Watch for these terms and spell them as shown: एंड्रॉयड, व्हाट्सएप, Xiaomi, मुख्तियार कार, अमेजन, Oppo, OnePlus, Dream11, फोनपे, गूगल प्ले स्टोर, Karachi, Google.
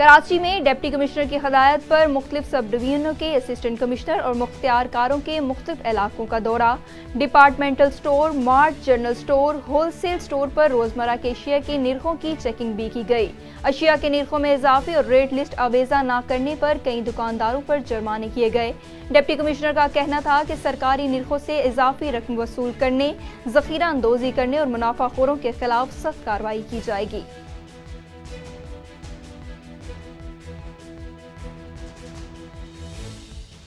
कराची में deputy commissioner की हदायत पर मुख्तलिफ सब डिवीजनों के असिस्टेंट कमिश्नर और मुख्तियार कारों के मुख्तलिफ इलाकों का दौरा। Departmental store, mart, general store, wholesale store पर रोजमर्रा के अशिया के निर्खों की चेकिंग भी की गई। अशिया के निर्खों में इजाफे और रेट लिस्ट आवेजा न करने पर कई दुकानदारों पर जुर्माने किए गए। डिप्टी कमिश्नर का कहना था कि सरकारी निर्खों से इजाफी रकम वसूल करने, जखीरा अंदोजी करने और मुनाफाखोरों के खिलाफ सख्त कार्रवाई की जाएगी।